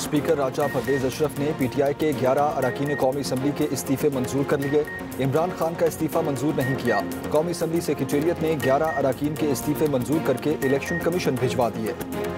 Speaker राजा परवेज अशरफ ने PTI के 11 अरकान कौमी असेंबली के इस्तीफे मंजूर कर लिए। इमरान खान का इस्तीफा मंजूर नहीं किया। कौमी असेंबली सेक्रेटेरिएट ने 11 अरकान के इस्तीफे मंजूर करके इलेक्शन कमीशन भिजवा दिए।